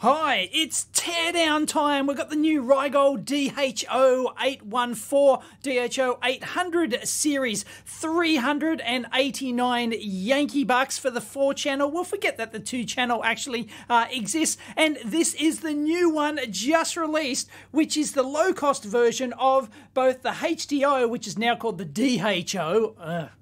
Hi, it's teardown time. We've got the new Rigol DHO 814, DHO 800 series, 389 Yankee bucks for the 4-channel. We'll forget that the 2-channel actually exists. And this is the new one just released, which is the low-cost version of both the HDO, which is now called the DHO,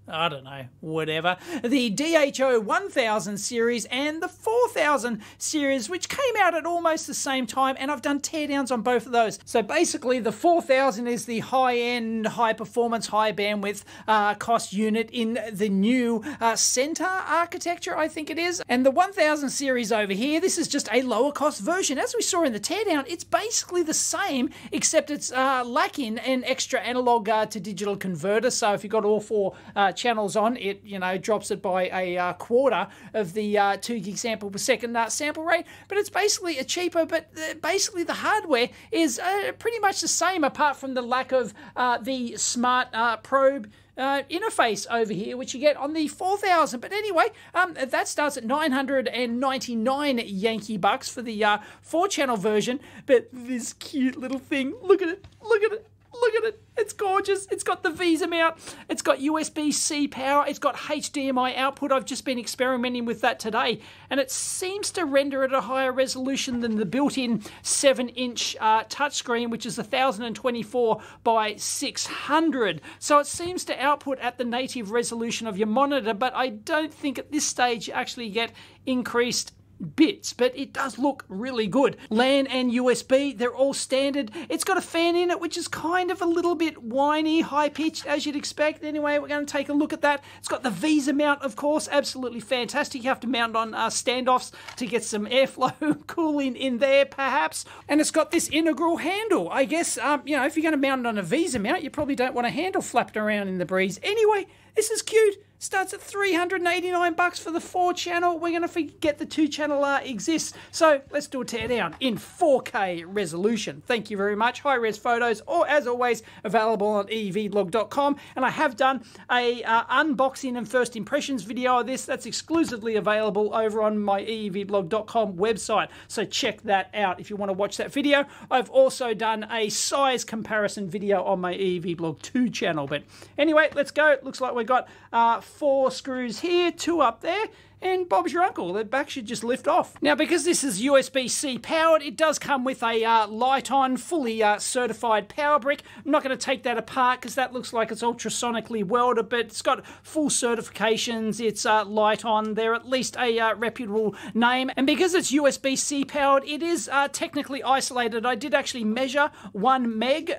I don't know, whatever, the DHO 1000 series and the 4000 series, which came out at almost the same time, and I've done teardowns on both of those. So basically the 4000 is the high-end, high-performance, high-bandwidth cost unit in the new Centaur architecture, I think it is. And the 1000 series over here, this is just a lower-cost version. As we saw in the teardown, it's basically the same, except it's lacking an extra analog to digital converter. So if you've got all four channels on, it, you know, drops it by a quarter of the 2 gig sample per second sample rate, but it's basically a cheaper, but basically the hardware is pretty much the same apart from the lack of the smart probe interface over here, which you get on the 4000. But anyway, that starts at 999 Yankee bucks for the 4-channel version. But this cute little thing, look at it, look at it, look at it. It's gorgeous. It's got the VESA mount. It's got USB-C power. It's got HDMI output. I've just been experimenting with that today, and it seems to render at a higher resolution than the built-in 7-inch touchscreen, which is 1024 by 600. So it seems to output at the native resolution of your monitor, but I don't think at this stage you actually get increased bits, but it does look really good. LAN and USB, they're all standard. It's got a fan in it, which is kind of a little bit whiny, high-pitched, as you'd expect. Anyway, we're going to take a look at that. It's got the VESA mount, of course, absolutely fantastic. You have to mount on standoffs to get some airflow cooling in there, perhaps. And it's got this integral handle. I guess, you know, if you're going to mount it on a VESA mount, you probably don't want a handle flapped around in the breeze. Anyway, this is cute. Starts at 389 bucks for the 4-channel. We're going to forget the 2-channel exists. So let's do a teardown in 4K resolution. Thank you very much. High-res photos, or as always, available on EEVblog.com. And I have done a unboxing and first impressions video of this. That's exclusively available over on my EEVblog.com website. So check that out if you want to watch that video. I've also done a size comparison video on my EEVblog 2 channel. But anyway, let's go. It looks like we've got 4 screws here, 2 up there, and Bob's your uncle. The back should just lift off. Now, because this is USB-C powered, it does come with a Liteon fully certified power brick. I'm not going to take that apart because that looks like it's ultrasonically welded, but it's got full certifications. It's Liteon. They're at least a reputable name. And because it's USB-C powered, it is technically isolated. I did actually measure 1 meg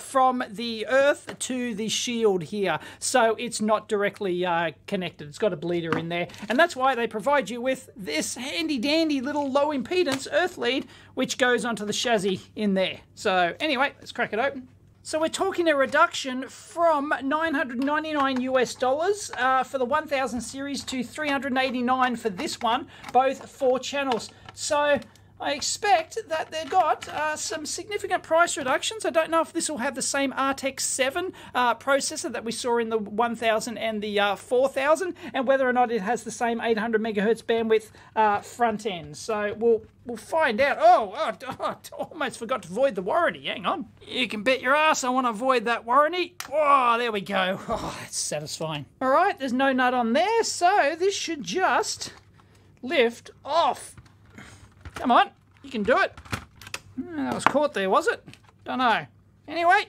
from the earth to the shield here, so it's not directly connected. It's got a bleeder in there, and that's why they provide you with this handy-dandy little low-impedance earth lead, which goes onto the chassis in there. So anyway, let's crack it open. So we're talking a reduction from $999 for the 1000 series to $389 for this one, both 4 channels. So I expect that they've got some significant price reductions. I don't know if this will have the same RTX 7 processor that we saw in the 1000 and the 4000, and whether or not it has the same 800 megahertz bandwidth front end. So we'll find out. Oh, almost forgot to void the warranty. Hang on. You can bet your ass I want to void that warranty. Oh, there we go. Oh, that's satisfying. All right, there's no nut on there, so this should just lift off. Come on, you can do it. That was caught there, was it? Don't know. Anyway,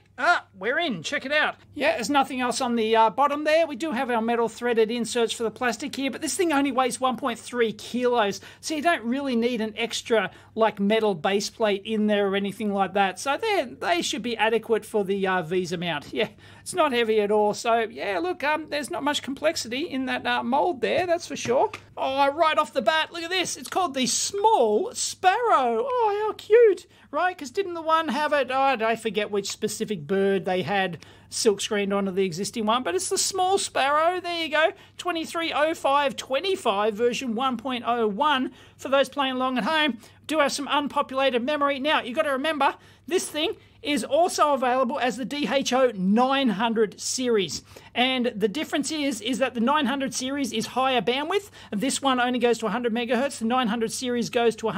we're in. Check it out. Yeah, there's nothing else on the bottom there. We do have our metal threaded inserts for the plastic here, but this thing only weighs 1.3 kilos, so you don't really need an extra, like, metal base plate in there or anything like that. So they should be adequate for the VESA mount. Yeah, it's not heavy at all. So, yeah, look, there's not much complexity in that mold there, that's for sure. Oh, right off the bat, look at this. It's called the Small Sparrow. Oh, how cute, right? Because didn't the one have it? Oh, I forget which specific bird they had silk screened onto the existing one, but it's the Small Sparrow. There you go. 230525 version 1.01 for those playing along at home. do have some unpopulated memory. Now, you've got to remember, this thing is also available as the DHO 900 series. And the difference is that the 900 series is higher bandwidth. This one only goes to 100 megahertz. The 900 series goes to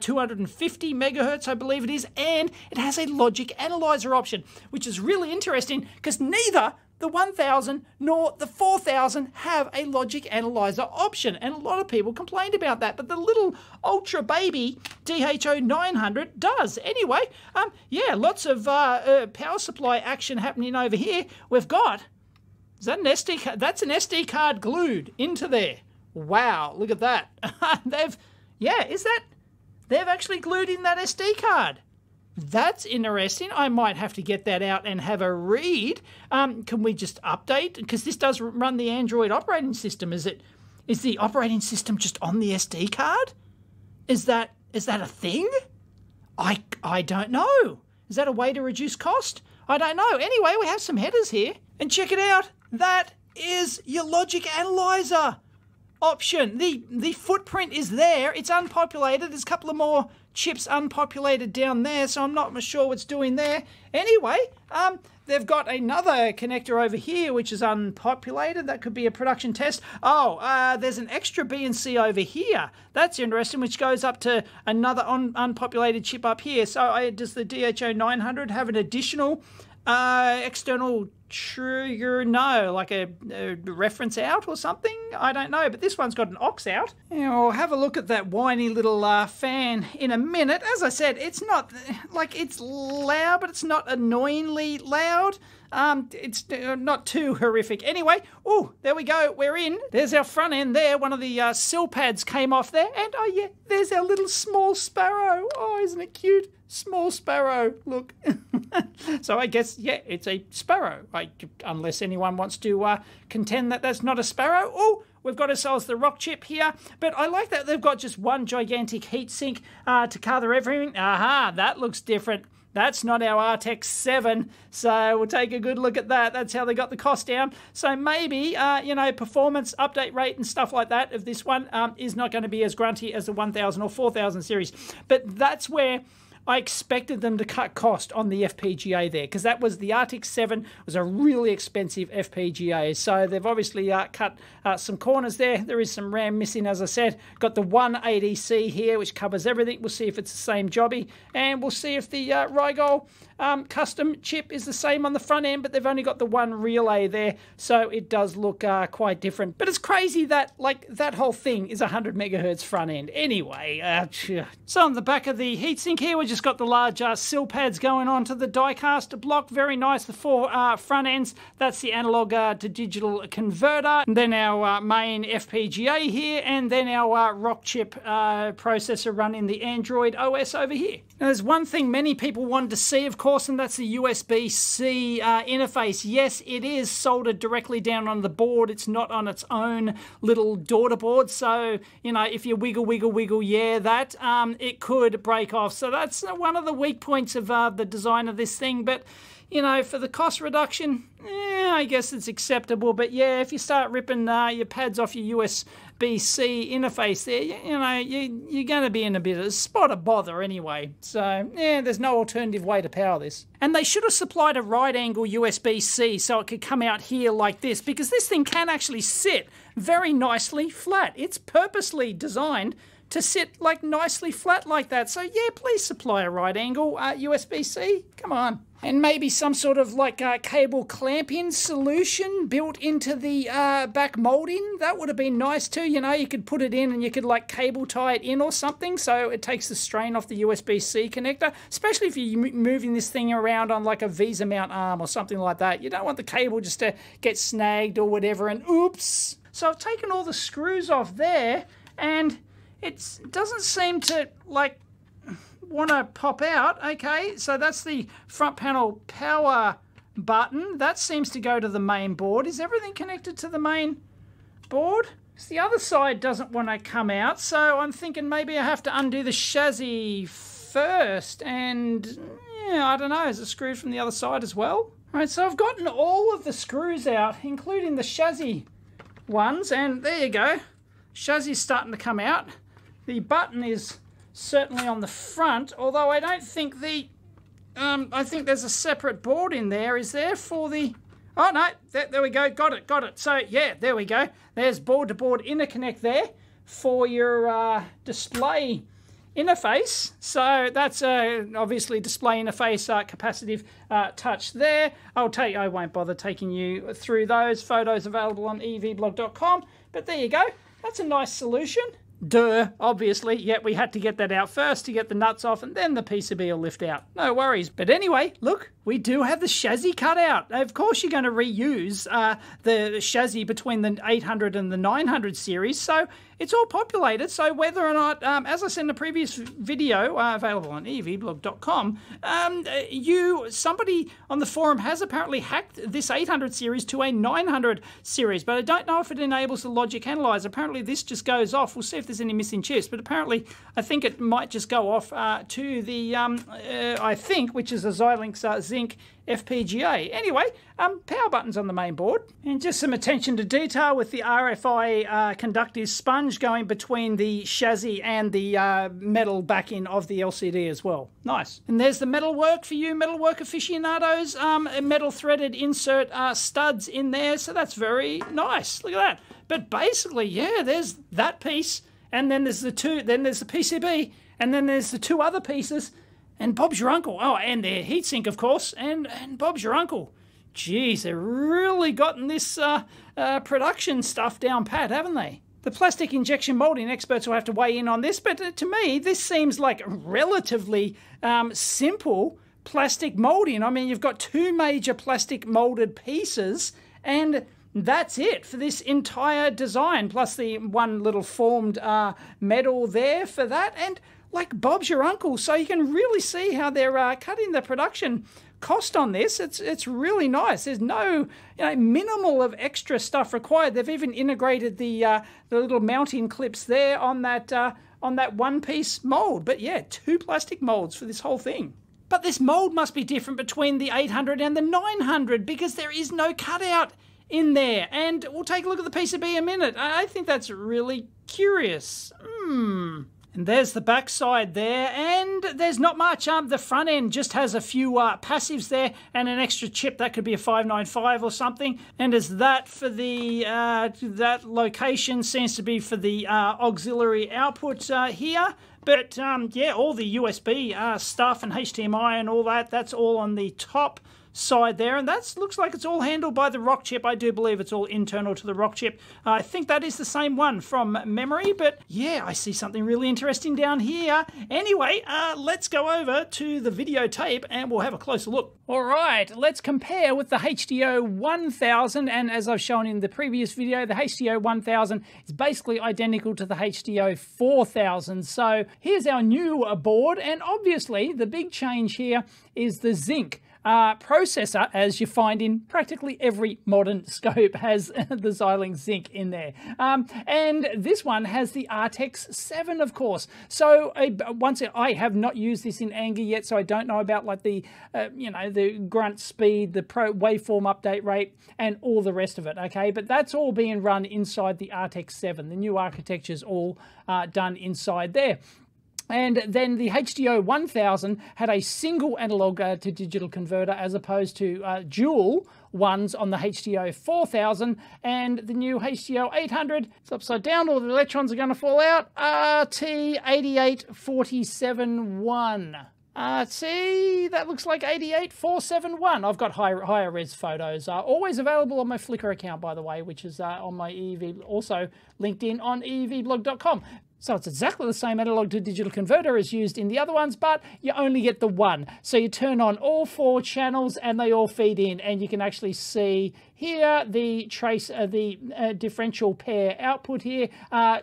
250 megahertz, I believe it is. And it has a logic analyzer option, which is really interesting because neither the 1000 nor the 4000 have a logic analyzer option, and a lot of people complained about that, but the little ultra baby DHO 900 does. Anyway, yeah, lots of power supply action happening over here. We've got, is that an SD card? That's an SD card glued into there. Wow, look at that. They've actually glued in that SD card. That's interesting. I might have to get that out and have a read. Can we just update? Because this does run the Android operating system. Is the operating system just on the SD card? Is that a thing? I don't know. Is that a way to reduce cost? I don't know. Anyway, we have some headers here. And check it out. That is your logic analyzer option. The footprint is there. It's unpopulated. There's a couple of more chips unpopulated down there, so I'm not sure what's doing there. Anyway, they've got another connector over here which is unpopulated. That could be a production test. Oh, there's an extra B and C over here. That's interesting, which goes up to another unpopulated chip up here. So does the DHO 900 have an additional external trigger? No, like a reference out or something? I don't know, but this one's got an aux out. I'll have a look at that whiny little fan in a minute. As I said, it's not, like, it's loud, but it's not annoyingly loud. It's not too horrific. Anyway, oh, there we go, we're in. There's our front end there. One of the sill pads came off there, and oh yeah, there's our little Small Sparrow. Oh, isn't it cute? Small Sparrow, look. So I guess, yeah, it's a sparrow. Unless anyone wants to contend that that's not a sparrow. Oh, we've got ourselves the Rockchip here. But I like that they've got just one gigantic heat sink to cover everything. Aha, that looks different. That's not our RTX 7, so we'll take a good look at that. That's how they got the cost down. So maybe, you know, performance update rate and stuff like that of this one is not going to be as grunty as the 1000 or 4000 series. But that's where I expected them to cut cost on the FPGA there, because that was the Artix-7 was a really expensive FPGA. So they've obviously cut some corners there. There is some RAM missing, as I said. Got the one ADC here, which covers everything. We'll see if it's the same jobby, and we'll see if the Rigol custom chip is the same on the front end, but they've only got the one relay there, so it does look quite different. But it's crazy that, like, that whole thing is 100 megahertz front end. Anyway, so on the back of the heatsink here, we're just got the large sill pads going on to the die-cast block. Very nice, the four front ends. That's the analog to digital converter. And then our main FPGA here, and then our Rockchip processor running the Android OS over here. Now, there's one thing many people wanted to see, of course, and that's the USB-C interface. Yes, it is soldered directly down on the board. It's not on its own little daughter board. So, you know, if you wiggle, yeah, that, it could break off. So that's one of the weak points of the design of this thing, but you know, for the cost reduction, I guess it's acceptable. But yeah, if you start ripping your pads off your USB-C interface there, you know, you're going to be in a bit of a spot of bother anyway. So yeah, there's no alternative way to power this. And they should have supplied a right angle USB-C so it could come out here like this, because this thing can actually sit very nicely flat. It's purposely designed to sit like nicely flat like that. So yeah, please supply a right angle USB-C. Come on. And maybe some sort of like cable clamping solution built into the back molding. That would have been nice too. You know, you could put it in and you could like cable tie it in or something, so it takes the strain off the USB-C connector, especially if you're moving this thing around on like a VESA mount arm or something like that. You don't want the cable just to get snagged or whatever and oops. So I've taken all the screws off there, and it doesn't seem to, like, want to pop out. Okay, so that's the front panel power button. That seems to go to the main board. Is everything connected to the main board? Because the other side doesn't want to come out, so I'm thinking maybe I have to undo the chassis first. And, yeah, I don't know, is it screwed from the other side as well? All right, so I've gotten all of the screws out, including the chassis ones, and there you go. Chassis is starting to come out. The button is certainly on the front, although I don't think the I think there's a separate board in there, is there, for the... Oh, no, there we go, got it. So, yeah, there we go. There's board-to-board interconnect there for your display interface. So that's obviously display interface, capacitive touch there. I won't bother taking you through those photos available on EEVblog.com, but there you go. That's a nice solution. Duh, obviously, yet we had to get that out first to get the nuts off, and then the PCB will lift out. No worries. But anyway, look, we do have the chassis cut out. Of course you're going to reuse the chassis between the 800 and the 900 series, so it's all populated. So whether or not, as I said in the previous video, available on EEVblog.com, somebody on the forum has apparently hacked this 800 series to a 900 series, but I don't know if it enables the logic analyzer. Apparently this just goes off. We'll see if there's any missing chips, but apparently I think it might just go off to the, I think, which is a Xilinx Zynq FPGA. Anyway, power buttons on the main board. And just some attention to detail with the RFI conductive sponge going between the chassis and the metal backing of the LCD as well. Nice. And there's the metal work for you metal work aficionados. Metal threaded insert studs in there, so that's very nice. Look at that. But basically, yeah, there's that piece, and then there's the two, then there's the PCB, and then there's the two other pieces. And Bob's your uncle. Oh, and their heatsink, of course. And Bob's your uncle. Jeez, they've really gotten this production stuff down pat, haven't they? The plastic injection molding experts will have to weigh in on this, but to me, this seems like relatively simple plastic molding. I mean, you've got two major plastic molded pieces, and that's it for this entire design, plus the one little formed metal there for that. And like Bob's your uncle, so you can really see how they're cutting the production cost on this. It's really nice. There's no minimal of extra stuff required. They've even integrated the little mounting clips there on that one piece mold. But yeah, two plastic molds for this whole thing. But this mold must be different between the 800 and the 900 because there is no cutout in there. And we'll take a look at the PCB in a minute. I think that's really curious. And there's the backside there, and there's not much. The front end just has a few passives there and an extra chip. That could be a 595 or something. And is that for the, that location seems to be for the auxiliary output here. But yeah, all the USB stuff and HDMI and all that, that's all on the top side there, and that looks like it's all handled by the Rockchip. I do believe it's all internal to the Rockchip. I think that is the same one from memory, but yeah, I see something really interesting down here. Anyway, let's go over to the videotape and we'll have a closer look. All right, let's compare with the DHO 1000, and as I've shown in the previous video, the DHO 1000 is basically identical to the DHO 4000. So here's our new board, and obviously the big change here is the Zynq processor, as you find in practically every modern scope, has the Xilinx Zynq in there. And this one has the RTX 7, of course. So I have not used this in anger yet, so I don't know about like the, you know, the grunt speed, the pro waveform update rate, and all the rest of it, okay? But that's all being run inside the RTX 7. The new architecture's all done inside there. And then the DHO 1000 had a single analog to digital converter as opposed to dual ones on the DHO 4000, and the new DHO 800, it's upside down, all the electrons are going to fall out, RT88471. See, that looks like 88471. I've got higher res photos. Always available on my Flickr account, by the way, which is on my EEV, also LinkedIn on EEVblog.com. So it's exactly the same analog to digital converter as used in the other ones, but you only get the one. So you turn on all four channels and they all feed in, and you can actually see here the trace, the differential pair output here,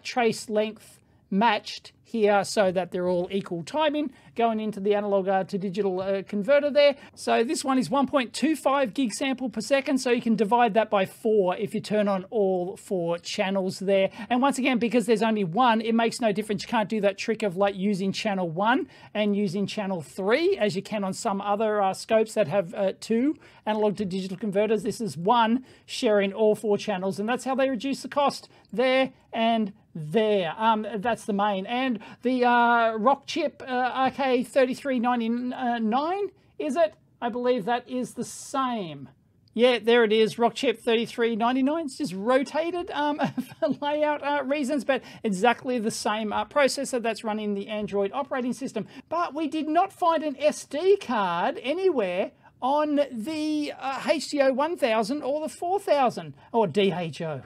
trace length matched here so that they're all equal timing going into the analog to digital converter there. So this one is 1.25 gig sample per second, so you can divide that by 4 if you turn on all 4 channels there. And once again, because there's only one, it makes no difference. You can't do that trick of like using channel 1 and using channel 3 as you can on some other scopes that have 2 analog to digital converters. This is one sharing all 4 channels, and that's how they reduce the cost there and there. That's the main. And the Rockchip RK3399, is it? I believe that is the same. Yeah, there it is, Rockchip 3399. It's just rotated for layout reasons, but exactly the same processor that's running the Android operating system. But we did not find an SD card anywhere on the HDO 1000 or the 4000, or DHO.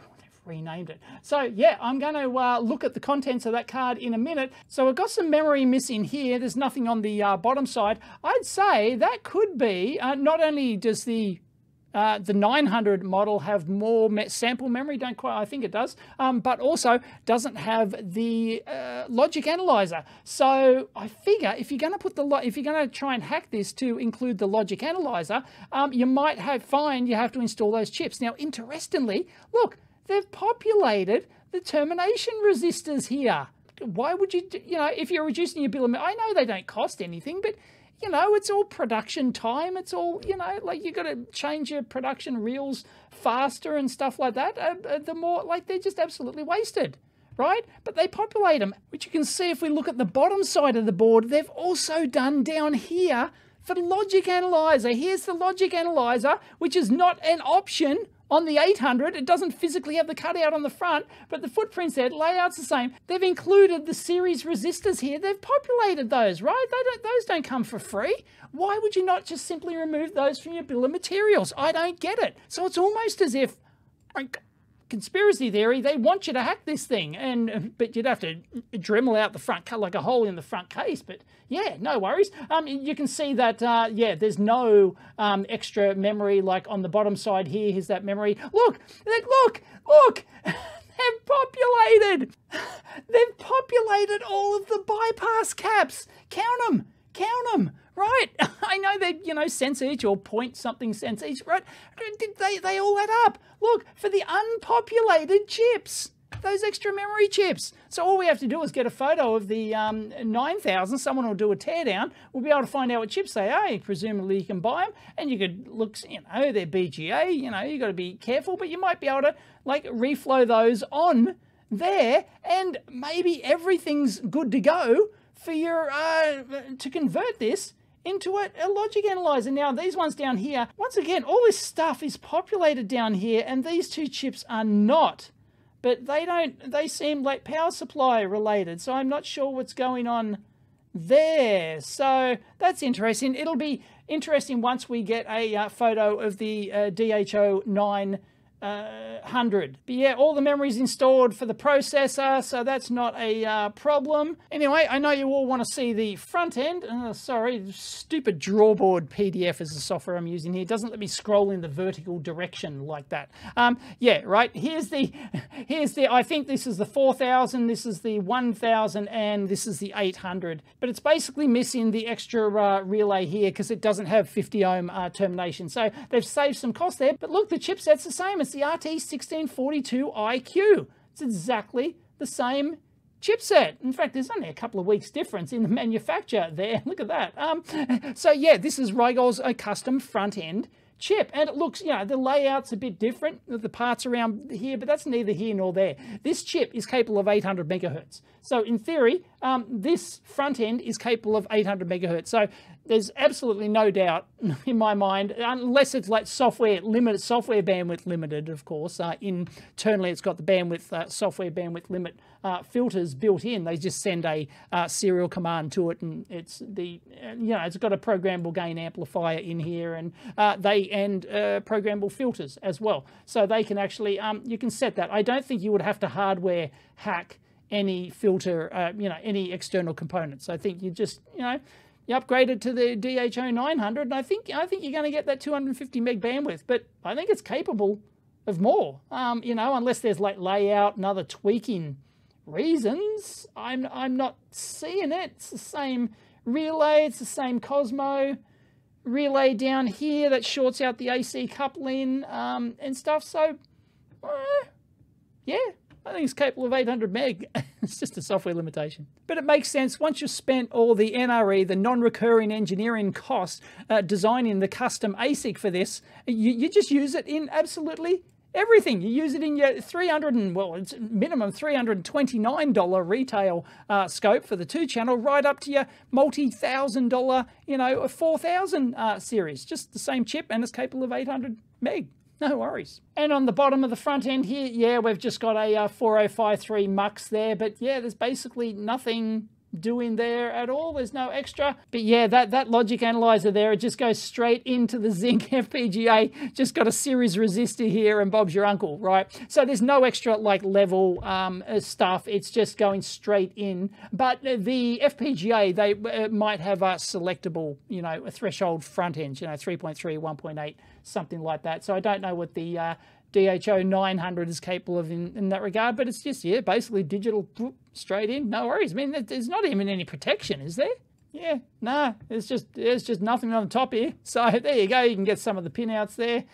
Renamed it. So yeah, I'm going to look at the contents of that card in a minute. So I've got some memory missing here. There's nothing on the bottom side. I'd say that could be, not only does the 900 model have more sample memory, don't quite, I think it does, but also doesn't have the logic analyzer. So I figure if you're going to put the try and hack this to include the logic analyzer, you might have to install those chips. Now, interestingly, look, they've populated the termination resistors here. Why would you, you know, if you're reducing your bill of materials, I know they don't cost anything, but, you know, it's all production time. It's all, you know, like you've got to change your production reels faster and stuff like that. The more, like, they're just absolutely wasted, right? But they populate them, which you can see if we look at the bottom side of the board. They've also done down here for the logic analyzer. Here's the logic analyzer, which is not an option. On the 800, it doesn't physically have the cutout on the front, but the footprint's there, layout's the same. They've included the series resistors here. They've populated those, right? Those don't come for free. Why would you not just simply remove those from your bill of materials? I don't get it. So it's almost as if, conspiracy theory, they want you to hack this thing, but you'd have to Dremel out the front, cut like a hole in the front case. But yeah, no worries. You can see that, yeah, there's no extra memory, like on the bottom side here. Here's that memory. Look, look, they've populated. They've populated all of the bypass caps. Count them, right? I know they, you know, cents each or point something cents each, right? They all add up. Look, for the unpopulated chips, those extra memory chips. So all we have to do is get a photo of the 9000. Someone will do a teardown. We'll be able to find out what chips they are. Presumably you can buy them, and you could look, you know, they're BGA, you know, you got to be careful, but you might be able to, like, reflow those on there, and maybe everything's good to go for your, to convert this into a logic analyzer. Now, these ones down here, once again, all this stuff is populated down here, and these two chips are not, but they seem like power supply related. So I'm not sure what's going on there. So that's interesting. It'll be interesting once we get a photo of the DHO 900. 100. But yeah, all the memory's installed for the processor, so that's not a problem. Anyway, I know you all want to see the front end. Sorry, stupid drawboard PDF is the software I'm using here. It doesn't let me scroll in the vertical direction like that. Yeah, right, here's the, I think this is the 4000, this is the 1000, and this is the 800. But it's basically missing the extra relay here because it doesn't have 50 ohm termination. So they've saved some cost there, but look, the chipset's the same. It's the RT1642 IQ. It's exactly the same chipset. In fact, there's only a couple of weeks difference in the manufacture there. Look at that. So yeah, this is Rigol's custom front-end chip. And it looks, you know, the layout's a bit different, the parts around here, but that's neither here nor there. This chip is capable of 800 megahertz. So in theory, this front-end is capable of 800 megahertz. So there's absolutely no doubt in my mind, unless it's like software limited, software bandwidth limited, of course. Internally, it's got the bandwidth, software bandwidth limit filters built in. They just send a serial command to it, and it's the, you know, it's got a programmable gain amplifier in here, and programmable filters as well. So they can actually, you can set that. I don't think you would have to hardware hack any filter, you know, any external components. I think you just, you know, you upgrade it to the DHO 900, and I think you're going to get that 250 meg bandwidth, but I think it's capable of more, you know, unless there's like layout and other tweaking reasons. I'm not seeing it. It's the same relay, it's the same Cosmo relay down here that shorts out the AC coupling and stuff, so yeah. I think it's capable of 800 meg. It's just a software limitation. But it makes sense once you've spent all the NRE, the non-recurring engineering costs, designing the custom ASIC for this, you just use it in absolutely everything. You use it in your it's minimum $329 retail scope for the 2-channel, right up to your multi-$1,000, you know, a 4000 series. Just the same chip, and it's capable of 800 meg. No worries. And on the bottom of the front end here, yeah, we've just got a 4053 MUX there, but yeah, there's basically nothing doing there at all. There's no extra. But yeah, that logic analyzer there, it just goes straight into the Zynq FPGA. Just got a series resistor here, and Bob's your uncle, right? So there's no extra like level stuff. It's just going straight in. But the FPGA, they might have a selectable, you know, a threshold front end, you know, 3.3, 1.8, something like that. So I don't know what the DHO 900 is capable of in that regard, but it's just, yeah, basically digital straight in, no worries. I mean, there's not even any protection, is there? Yeah, nah, there's just nothing on the top here. So there you go, you can get some of the pinouts there.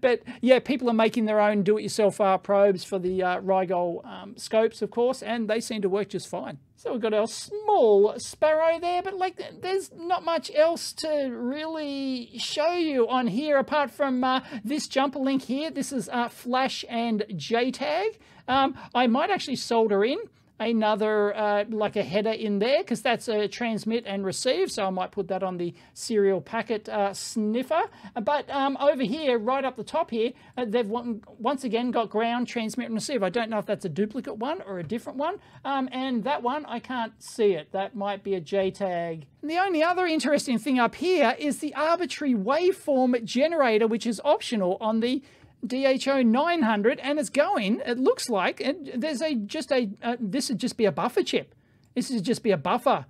But yeah, people are making their own do-it-yourself probes for the Rigol scopes, of course, and they seem to work just fine. So we've got our Small Sparrow there, but like, there's not much else to really show you on here apart from this jumper link here. This is Flash and JTAG. I might actually solder in another like a header in there, because that's a transmit and receive, so I might put that on the serial packet sniffer. But over here, right up the top here, they've once again got ground, transmit and receive. I don't know if that's a duplicate one or a different one, and that one I can't see it. That might be a JTAG. And the only other interesting thing up here is the arbitrary waveform generator, which is optional on the DHO 900, and it's going, it looks like, and there's this would just be a buffer chip. This would just be a buffer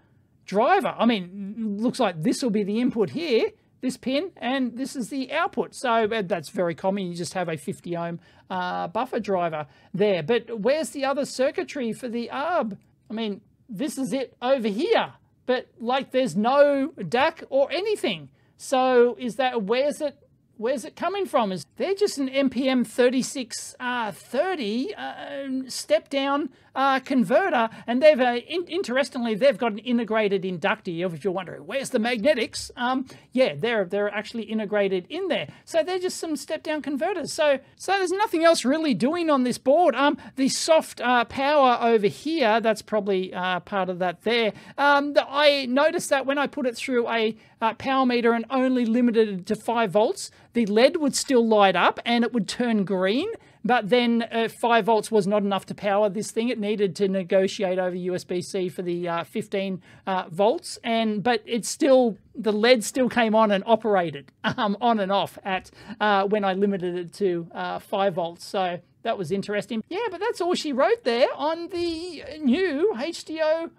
driver. I mean, looks like this will be the input here, this pin, and this is the output. So that's very common. You just have a 50 ohm buffer driver there. But where's the other circuitry for the ARB? I mean, this is it over here, but like there's no DAC or anything. So is that, where's it coming from? Is there just an MPM 3630 step-down converter, and they've interestingly, they've got an integrated inductor. If you're wondering, where's the magnetics? Yeah, they're actually integrated in there. So they're just some step-down converters. So there's nothing else really doing on this board. The soft power over here, that's probably part of that there. I noticed that when I put it through a power meter and only limited to 5 volts, the LED would still light up and it would turn green, but then 5 volts was not enough to power this thing. It needed to negotiate over USB-C for the 15 volts, but it's still, the LED still came on and operated on and off at when I limited it to 5 volts. So that was interesting. Yeah, but that's all she wrote there on the new HDO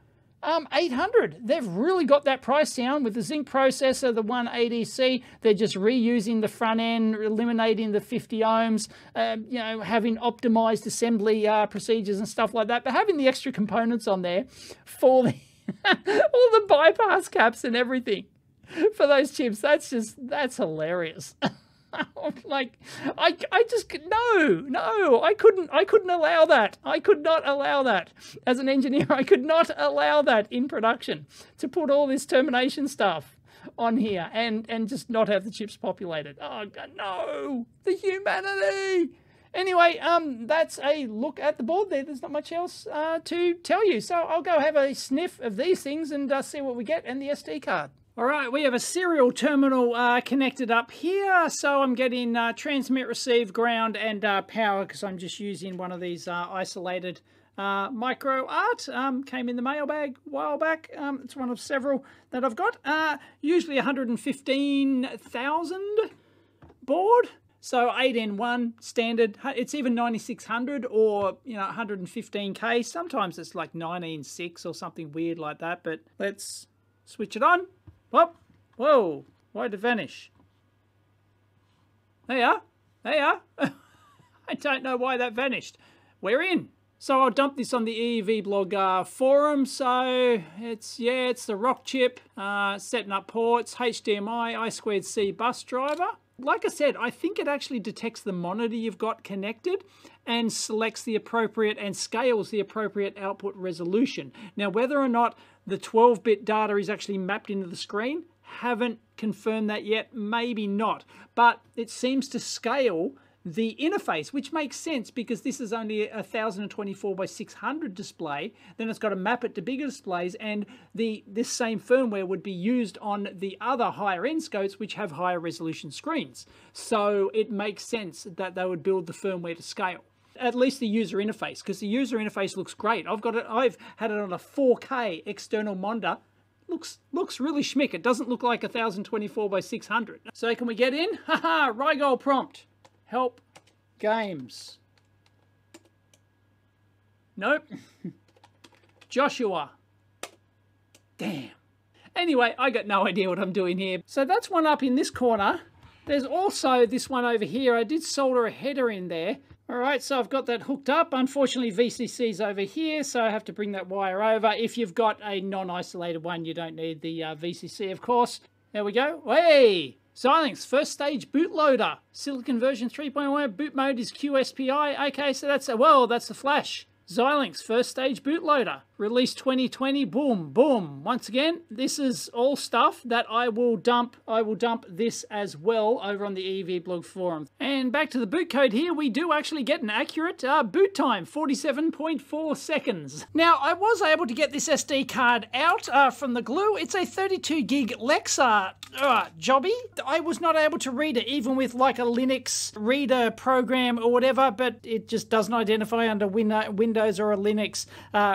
800. They've really got that price down with the Zynq processor, the one ADC. They're just reusing the front end, eliminating the 50 ohms, you know, having optimized assembly procedures and stuff like that, but having the extra components on there for the all the bypass caps and everything for those chips. That's hilarious. Like, I just, no, I couldn't allow that. I could not allow that. As an engineer, I could not allow that in production, to put all this termination stuff on here and just not have the chips populated. Oh, God, no, the humanity. Anyway, that's a look at the board there. There's not much else to tell you. So I'll go have a sniff of these things and see what we get, and the SD card. All right, we have a serial terminal connected up here. So I'm getting transmit, receive, ground, and power, because I'm just using one of these isolated micro art. Came in the mailbag a while back. It's one of several that I've got. Usually 115,000 board. So 8N1 standard. It's even 9600 or, you know, 115K. Sometimes it's like 196 or something weird like that, but let's switch it on. Pop. Whoa, why did it vanish? There you are. There you are. I don't know why that vanished. We're in. So I'll dump this on the EEVblog forum. So it's the Rockchip, setting up ports, HDMI, I2C bus driver. Like I said, I think it actually detects the monitor you've got connected and selects the appropriate and scales the appropriate output resolution. Now, whether or not the 12-bit data is actually mapped into the screen, haven't confirmed that yet, maybe not. But it seems to scale the interface, which makes sense because this is only a 1024 by 600 display. Then it's got to map it to bigger displays, and this same firmware would be used on the other higher end scopes which have higher resolution screens. So it makes sense that they would build the firmware to scale. At least the user interface, because the user interface looks great. I've had it on a 4K external monitor. Looks really schmick. It doesn't look like a 1024 by 600. So can we get in? Haha, Rigol prompt. Help games. Nope. Joshua. Damn. Anyway, I got no idea what I'm doing here. So that's one up in this corner. There's also this one over here. I did solder a header in there. Alright, so I've got that hooked up. Unfortunately, VCC's over here, so I have to bring that wire over. If you've got a non-isolated one, you don't need the VCC, of course. There we go. Hey! Xilinx, first stage bootloader. Silicon version 3.1, boot mode is QSPI. Okay, so that's, well, that's the flash. Xilinx, first stage bootloader. Release 2020, boom, boom. Once again, this is all stuff that I will dump. I will dump this as well over on the EEVblog forum. And back to the boot code here, we do actually get an accurate boot time, 47.4 seconds. Now, I was able to get this SD card out from the glue. It's a 32 gig Lexar jobby. I was not able to read it, even with like a Linux reader program or whatever, but it just doesn't identify under Windows or a Linux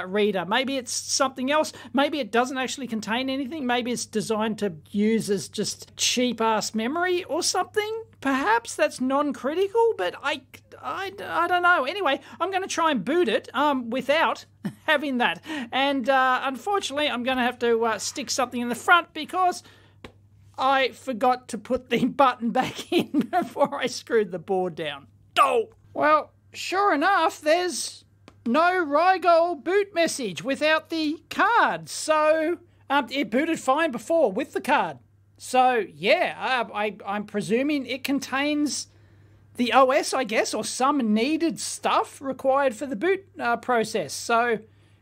reader. Maybe it's something else. Maybe it doesn't actually contain anything. Maybe it's designed to use as just cheap-ass memory or something. Perhaps that's non-critical, but I don't know. Anyway, I'm going to try and boot it without having that. And unfortunately, I'm going to have to stick something in the front because I forgot to put the button back in before I screwed the board down. Oh! Well, sure enough, there's no Rigol boot message without the card. So it booted fine before with the card. So yeah, I'm presuming it contains the OS, I guess, or some needed stuff required for the boot process. So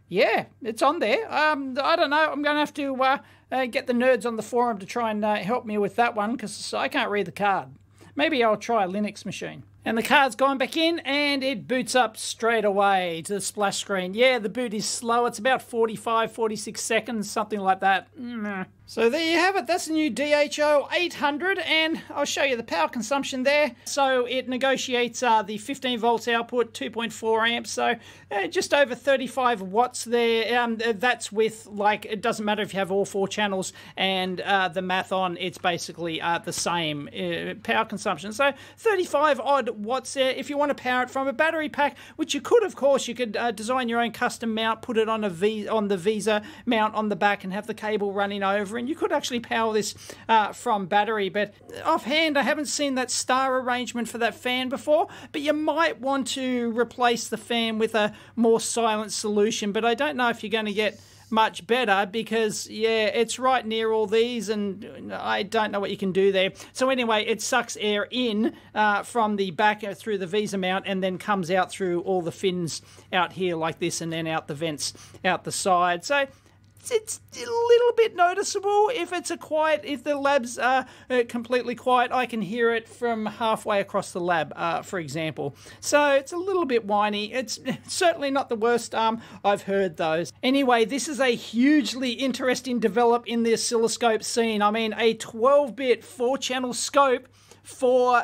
yeah, it's on there. I don't know. I'm going to have to get the nerds on the forum to try and help me with that one because I can't read the card. Maybe I'll try a Linux machine. And the card's gone back in and it boots up straight away to the splash screen. Yeah, the boot is slow. It's about 45, 46 seconds, something like that. So there you have it. That's the new DHO 800 and I'll show you the power consumption there. So it negotiates the 15 volts output, 2.4 amps. So just over 35 watts there. That's with, like, it doesn't matter if you have all four channels and the math on, it's basically the same power consumption. So 35 odd watts there. If you want to power it from a battery pack, which you could, of course, you could design your own custom mount, put it on the VESA mount on the back and have the cable running over, and you could actually power this from battery. But offhand, I haven't seen that star arrangement for that fan before, but you might want to replace the fan with a more silent solution. But I don't know if you're going to get much better because, yeah, it's right near all these and I don't know what you can do there. So anyway, it sucks air in from the back through the VESA mount and then comes out through all the fins out here like this and then out the vents out the side. So it's a little bit noticeable if it's a quiet, if the lab's completely quiet, I can hear it from halfway across the lab, for example. So it's a little bit whiny. It's certainly not the worst I've heard those. Anyway, this is a hugely interesting develop in the oscilloscope scene. I mean, a 12-bit 4-channel scope for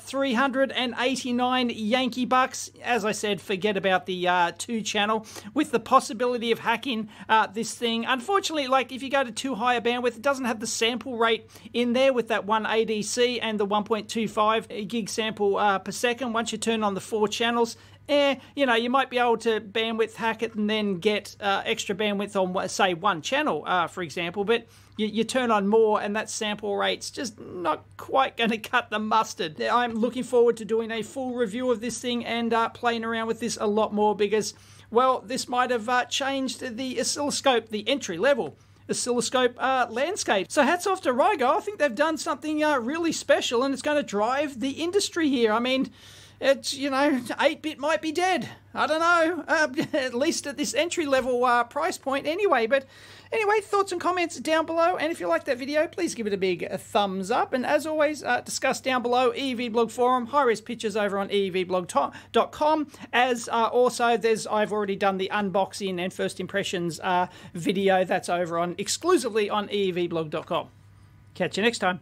389 Yankee bucks. As I said, forget about the 2-channel with the possibility of hacking this thing. Unfortunately, like if you go to too high a bandwidth, it doesn't have the sample rate in there with that one ADC and the 1.25 gig sample per second. Once you turn on the 4 channels, you know, you might be able to bandwidth hack it and then get extra bandwidth on, say, 1 channel, for example, but you turn on more and that sample rate's just not quite going to cut the mustard. I'm looking forward to doing a full review of this thing and playing around with this a lot more because, well, this might have changed the oscilloscope, the entry level oscilloscope landscape. So hats off to Rigol. I think they've done something really special and it's going to drive the industry here. I mean, it's, you know, 8-bit might be dead. I don't know, at least at this entry-level price point anyway. But anyway, thoughts and comments down below. And if you like that video, please give it a big thumbs up. And as always, discuss down below EEVblog forum, high-res pictures over on eevblog.com. As also, I've already done the unboxing and first impressions video that's over on exclusively on eevblog.com. Catch you next time.